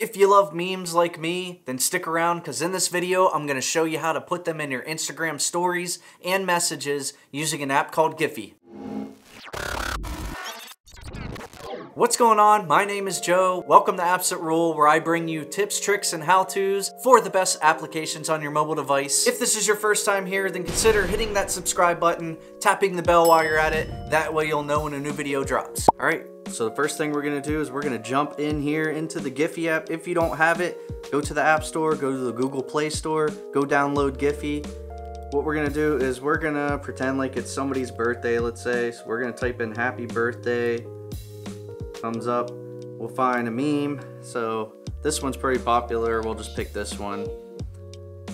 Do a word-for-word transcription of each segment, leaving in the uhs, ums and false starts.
If you love memes like me, then stick around because in this video, I'm going to show you how to put them in your Instagram stories and messages using an app called Giphy. What's going on? My name is Joe. Welcome to Apps That Rule, where I bring you tips, tricks, and how-tos for the best applications on your mobile device. If this is your first time here, then consider hitting that subscribe button, tapping the bell while you're at it. That way you'll know when a new video drops. All right. So the first thing we're gonna do is we're gonna jump in here into the Giphy app. If you don't have it, go to the App Store, go to the Google Play Store, go download Giphy. What we're gonna do is we're gonna pretend like it's somebody's birthday, let's say. So we're gonna type in happy birthday, thumbs up. We'll find a meme. So this one's pretty popular. We'll just pick this one.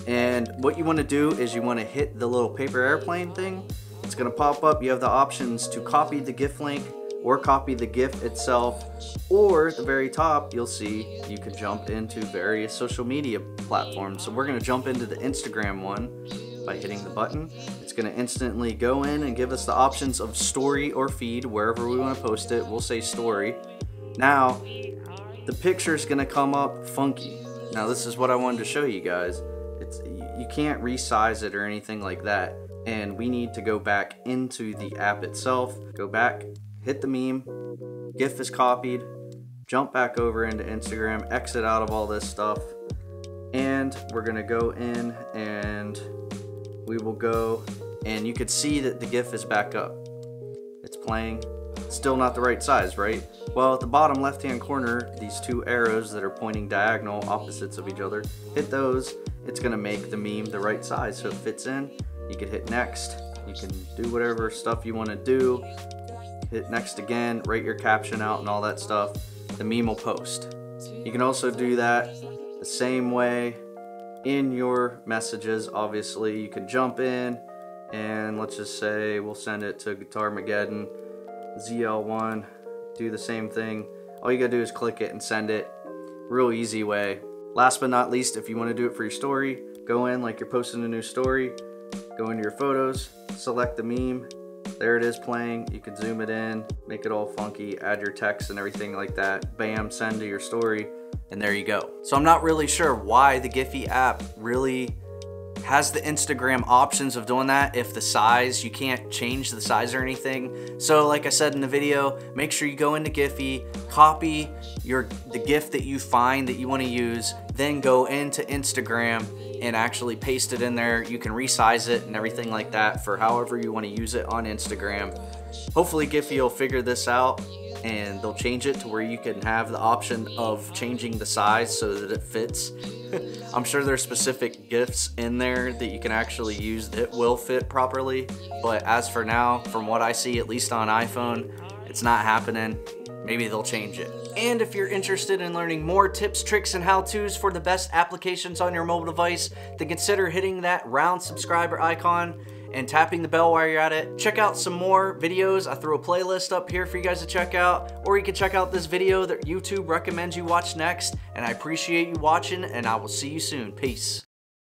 And what you wanna do is you wanna hit the little paper airplane thing. It's gonna pop up. You have the options to copy the GIF link, or copy the GIF itself, or at the very top, you'll see you can jump into various social media platforms. So we're gonna jump into the Instagram one by hitting the button. It's gonna instantly go in and give us the options of story or feed, wherever we wanna post it, we'll say story. Now, the picture's gonna come up funky. Now this is what I wanted to show you guys. It's, you can't resize it or anything like that. And we need to go back into the app itself, go back, hit the meme, GIF is copied, jump back over into Instagram, exit out of all this stuff, and we're gonna go in and we will go, and you could see that the GIF is back up. It's playing, still not the right size, right? Well, at the bottom left-hand corner, these two arrows that are pointing diagonal, opposites of each other, hit those, it's gonna make the meme the right size, so it fits in. You could hit next, you can do whatever stuff you wanna do, hit next again, write your caption out and all that stuff. The meme will post. You can also do that the same way in your messages, obviously. You can jump in and let's just say we'll send it to Guitar Mageddon Z L one. Do the same thing. All you gotta do is click it and send it. Real easy way. Last but not least, if you wanna do it for your story, go in like you're posting a new story, go into your photos, select the meme, there it is playing. You can zoom it in, make it all funky, add your text and everything like that. Bam, send to your story, and there you go. So I'm not really sure why the Giphy app really has the Instagram options of doing that if the size, you can't change the size or anything. So like I said in the video, make sure you go into Giphy, copy your the GIF that you find that you want to use, then go into Instagram and actually paste it in there. You can resize it and everything like that for however you want to use it on Instagram. Hopefully Giphy will figure this out and they'll change it to where you can have the option of changing the size so that it fits. I'm sure there's specific GIFs in there that you can actually use that will fit properly, but as for now, from what I see, at least on iPhone, it's not happening. Maybe they'll change it. And if you're interested in learning more tips, tricks, and how-tos for the best applications on your mobile device, then consider hitting that round subscriber icon and tapping the bell while you're at it. Check out some more videos. I threw a playlist up here for you guys to check out, or you can check out this video that YouTube recommends you watch next. And I appreciate you watching, and I will see you soon. Peace.